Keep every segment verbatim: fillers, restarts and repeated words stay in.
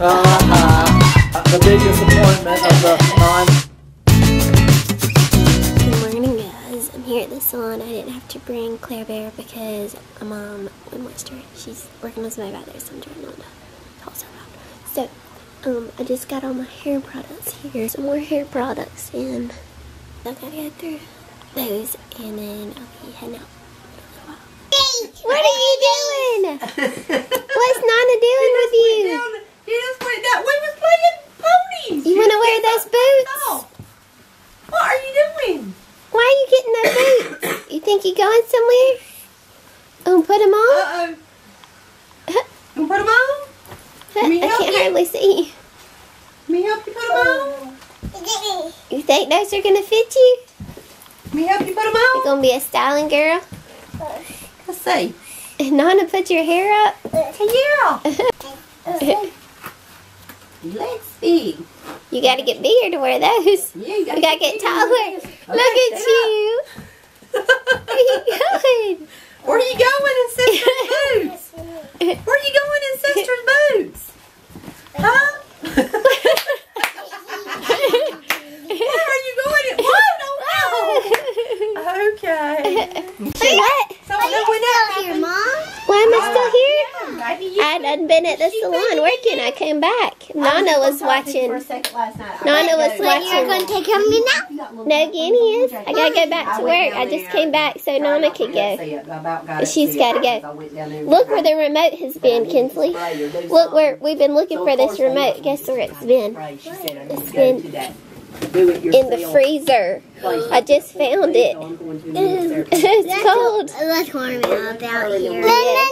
Uh-huh. The big disappointment of the non. Good morning, guys. I'm here at the salon. I didn't have to bring Claire Bear because my mom would moist her. She's working with my brother, so I'm trying not to toss her out. So, um, I just got all my hair products here. Some more hair products, and I'm gonna go through those, and then I'll be heading out. What are you doing? What's Nana doing with you? He just went down. We was playing ponies. You want to wear those boots? No. What are you doing? Why are you getting those boots? You think you're going somewhere? Oh, put them on? Uh-oh. You put them on? Let me help I can't you. hardly see. Let me help you put them on? You think those are going to fit you? Let me help you put them on? You're going to be a styling girl? Let's see. Nana, put your hair up. Yeah. Let's see. You gotta get bigger to wear those. Yeah, you gotta, you gotta get, get taller. Okay, look at you. Where are you going? Where are you going in sister's boots? Where are you going in sister's boots? Huh? Where are you going in? Whoa, no, no. Okay. Say what? I done been at the she salon working. I came back. Nana was watching. Nana was watching. You're going to take him now? No, Guinea is. I got to go back to work. I just came back so Nana could go. She's got to go. Look where the remote has been, Kinsley. Look where we've been looking for this remote. Guess where it's been? It's been in the freezer. I just found it. It's cold. Let's warm it up out here.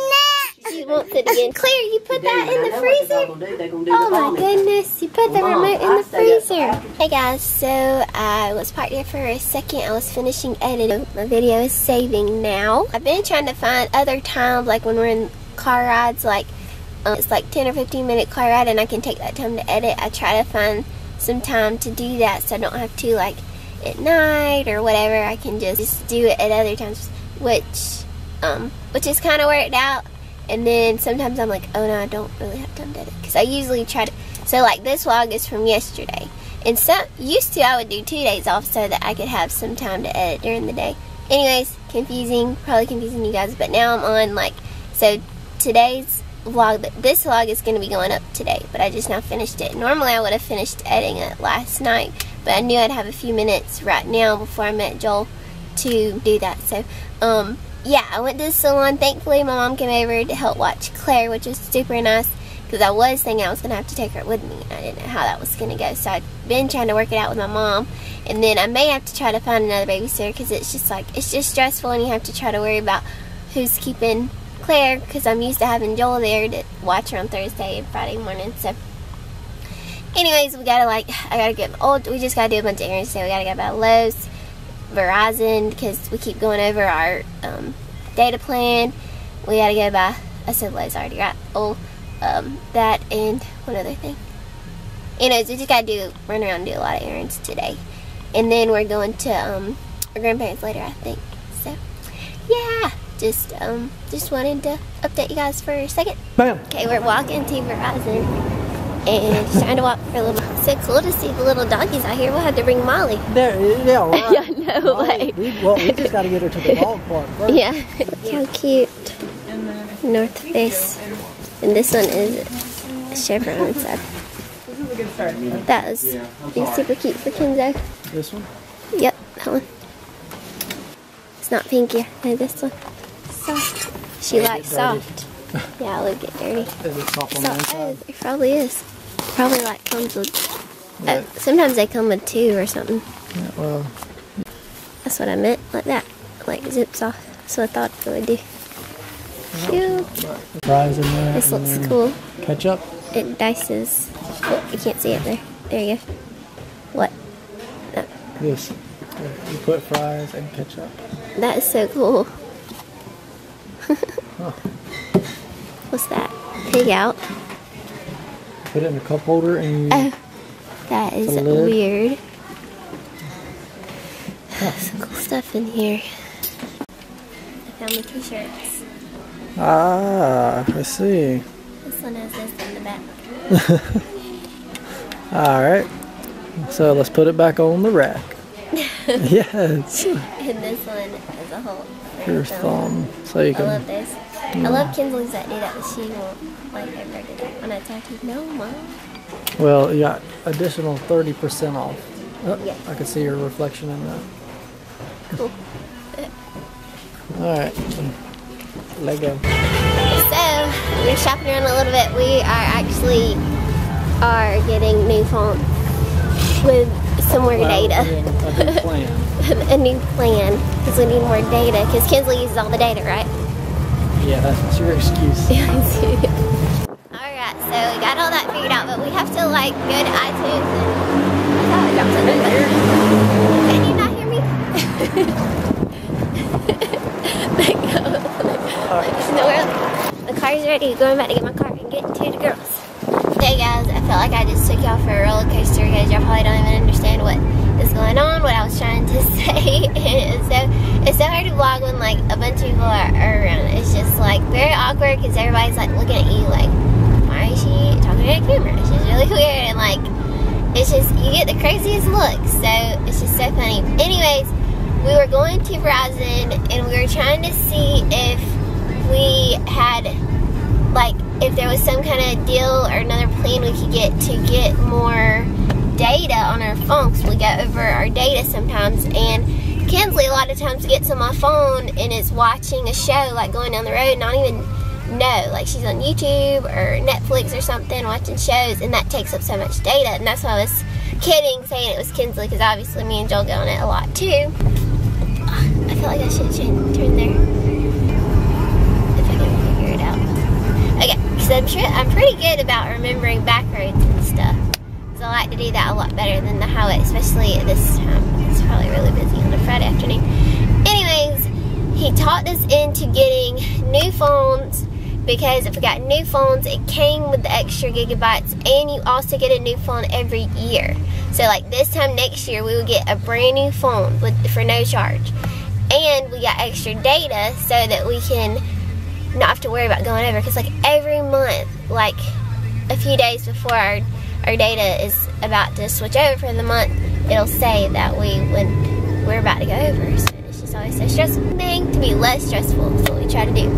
She wants it again. Claire, you put that in the freezer? Oh my goodness, you put the remote in the freezer. Hey guys, so I was parked here for a second. I was finishing editing. My video is saving now. I've been trying to find other times, like when we're in car rides, like um, it's like ten or fifteen minute car ride and I can take that time to edit. I try to find some time to do that so I don't have to, like at night or whatever. I can just, just do it at other times, which, um, which is kind of worked out. And then sometimes I'm like, oh no, I don't really have time to edit. Because I usually try to, so like this vlog is from yesterday. And some, used to I would do two days off so that I could have some time to edit during the day. Anyways, confusing, probably confusing you guys, but now I'm on like, so today's vlog, this vlog is going to be going up today, but I just now finished it. Normally I would have finished editing it last night, but I knew I'd have a few minutes right now before I met Joel to do that. So, um... yeah, I went to the salon. Thankfully, my mom came over to help watch Claire, which was super nice because I was thinking I was going to have to take her with me. I didn't know how that was going to go, so I've been trying to work it out with my mom. And then I may have to try to find another babysitter because it's just like, it's just stressful and you have to try to worry about who's keeping Claire because I'm used to having Joel there to watch her on Thursday and Friday morning. So anyways, we got to like, I got to get old. We just got to do a bunch of errands, so we got to go by Lowe's, Verizon, because we keep going over our um, data plan. We gotta go by, I said Lowe's already, right? Oh, um, that and one other thing. Anyways, we just gotta do run around and do a lot of errands today. And then we're going to um, our grandparents later, I think. So, yeah, just um, just wanted to update you guys for a second. Bam. Okay, we're walking to Verizon. And she's trying to walk for a little while. So cool to see the little donkeys out here. We'll have to bring Molly. There, yeah, right. Yeah, no Molly, way. We, well, we just got to get her to the ball park. Right? Yeah. How cute. North Face. And this one is Chevron inside. This is a good start. That was yeah, super cute for Kenzo. This one? Yep, that one. It's not pink here. No, this one. Soft. She yeah, likes soft. Yeah, it'll get dirty. Is it soft on the inside? It probably is. Probably like comes with. Right. Uh, sometimes they come with two or something. Yeah, well. That's what I meant, like that. Like zips off. That's what I thought it would do. Cute. Right. Fries in there. This looks cool. Ketchup. It dices. Oh, you can't see it there. There you go. What? No. This. You put fries and ketchup. That is so cool. Huh. What's that? Pig out. Put it in a cup holder and. Oh, that is weird. Huh. Some cool stuff in here. I found my t-shirts. Ah, I see. It's one has this in the back. All right. So let's put it back on the rack. Yes. And this one is a hole. Your thumb. thumb. So you can. I love this. Yeah. I love Kinsley's that do that, but she won't like ever do that. When I talk to no mom. Well, you got additional thirty percent off. Oh, yeah. I can see your reflection in that. Cool. All right. Lego. So we're shopping around a little bit. We are actually are getting new phones with some more well, data. A new plan. A new plan because we need more data. Because Kinsley uses all the data, right? Yeah, that's your excuse. Alright, so we got all that figured out, but we have to like go to iTunes and oh, can you not hear me? Let go. Alright. No, the car's ready, going back to get my car and get to the girls. Hey guys, I felt like I just took y'all for a roller coaster because y'all probably don't even understand what is going on, what I was trying to say. It's so it's so hard to vlog when like a bunch of people are, are around. It's just like very awkward because everybody's like looking at you like, why is she talking to the camera? She's really weird and like it's just you get the craziest looks. So it's just so funny. Anyways, we were going to Verizon and we were trying to see if we had like if there was some kind of deal or another plan we could get to get more data on our phones. We go over our data sometimes, and Kinsley a lot of times gets on my phone and is watching a show like going down the road, not even know, like she's on YouTube or Netflix or something watching shows, and that takes up so much data. And that's why I was kidding saying it was Kinsley, because obviously me and Joel go on it a lot too. I feel like I should turn there. So I'm, sure, I'm pretty good about remembering back roads and stuff. So I like to do that a lot better than the highway, especially at this time. It's probably really busy on a Friday afternoon. Anyways, he talked us into getting new phones because if we got new phones, it came with the extra gigabytes, and you also get a new phone every year. So like this time next year, we will get a brand new phone with, for no charge. And we got extra data so that we can not have to worry about going over, because like every month, like a few days before our, our data is about to switch over for the month, it'll say that we when we're about to go over. So it's just always so stressful thing to be less stressful. That's what we try to do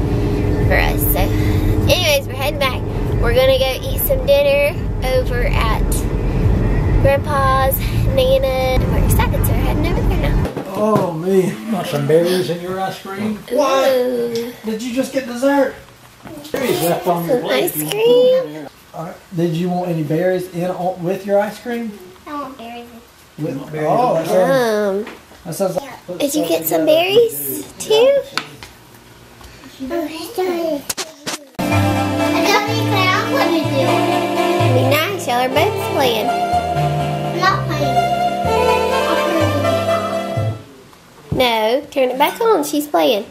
for us. So anyways, we're heading back. We're gonna go eat some dinner over at Grandpa's, Nana, and we're excited, so we're heading over there now. Oh man, not some berries in your ice cream? Ooh. What? Did you just get dessert? Berries left on your plate. Ice cream. All right. Did you want any berries in on, with your ice cream? I want berries. With want berries. Oh, that sounds, um, that sounds like, did you get some berries too? Oh, sorry. I don't even know what to do. Be nice, y'all are both playing. I'm not playing. No, turn it back on. She's playing.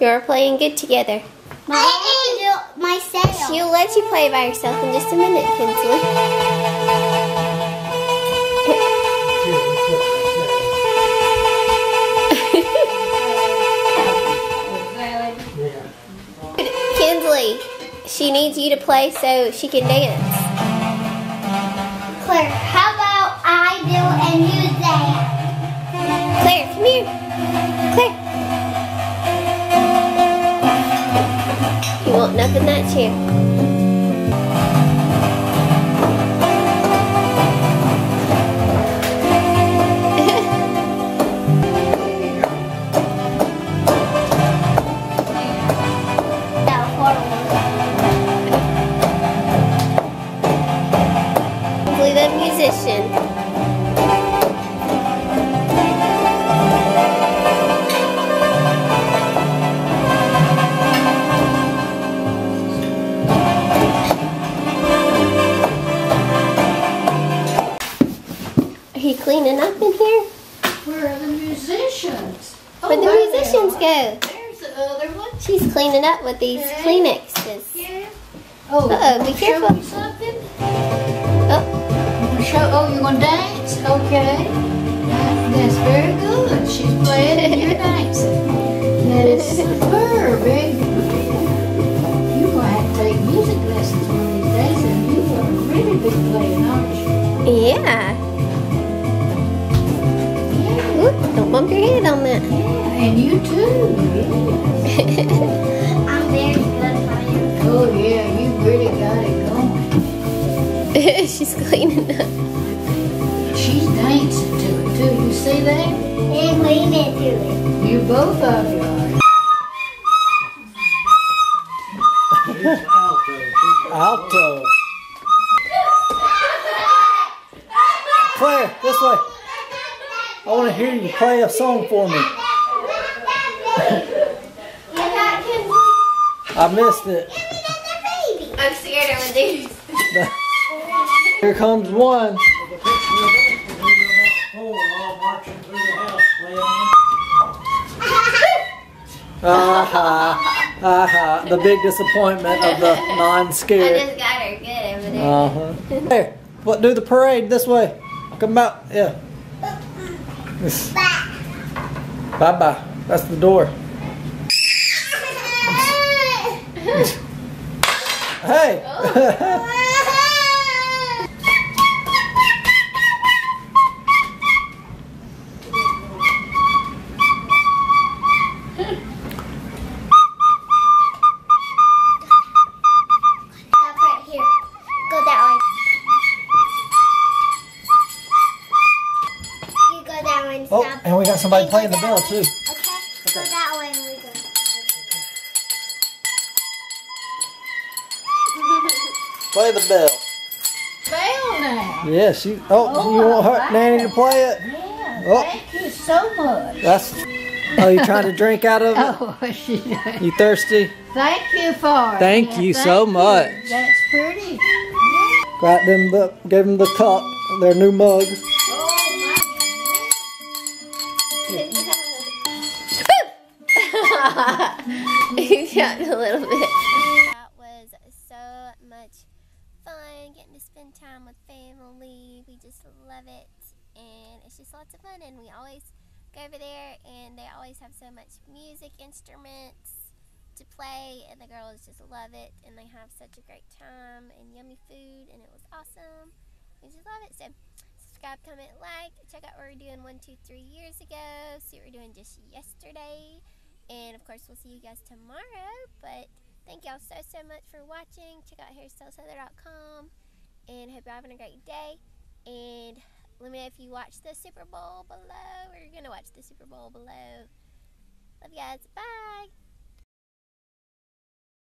You're playing good together. My I am myself. She'll let you play by yourself in just a minute, Kinsley. Kinsley, she needs you to play so she can dance. Claire, how about I do and you dance? Claire, come here. Claire. You want nothing that chair. Hopefully the musician. Cleaning up in here? Where are the musicians? Oh, where'd the right musicians there. Go? There's the other one. She's cleaning up with these okay. Kleenexes. Yeah. Oh, uh-oh, be careful. Show me something? Oh. Show, oh, you're going to dance? Okay. That, that's very good. She's playing and you're dancing. That is superb, baby. You're going to have to take music lessons one of these Yeah. Yeah. Ooh, don't bump your head on that. Yeah, and you too. Yes. I'm very good for you. Oh yeah, you really got it going. She's cleaning up. She's dancing to it too. You see that? And cleaning to it. You both of you are. It's alto. Alto. Claire, this way. I want to hear you play a song for me. I missed it. I'm scared I'm going to do this. Here comes one. Uh-huh. Uh-huh. The big disappointment of the non-scared. I just got her good over there. Uh-huh. There. What, do the parade this way. Come out, yeah. Bye-bye. That's the door. Hey! Stop right here. Go that way. Oh, and we got somebody playing the bell too. Okay, go that way and we go. Play the bell. Bell now. Yeah, she. Oh, you want her nanny to play it? Yeah. Oh. Thank you so much. That's. Oh, you trying to drink out of it? Oh, she does. You thirsty? Thank you for it. Thank you so much. That's pretty. Got them the. Gave them the cup. Their new mug. He's gotten a little bit. That was so much fun getting to spend time with family. We just love it, and it's just lots of fun. And we always go over there, and they always have so much music instruments to play, and the girls just love it, and they have such a great time and yummy food, and it was awesome. We just love it. So subscribe, comment, like, check out what we were doing one, two, three years ago. See what we were doing just yesterday. And, of course, we'll see you guys tomorrow. But thank y'all so, so much for watching. Check out hairstyles heather dot com. And hope you're having a great day. And let me know if you watched the Super Bowl below. Or you're going to watch the Super Bowl below. Love you guys. Bye.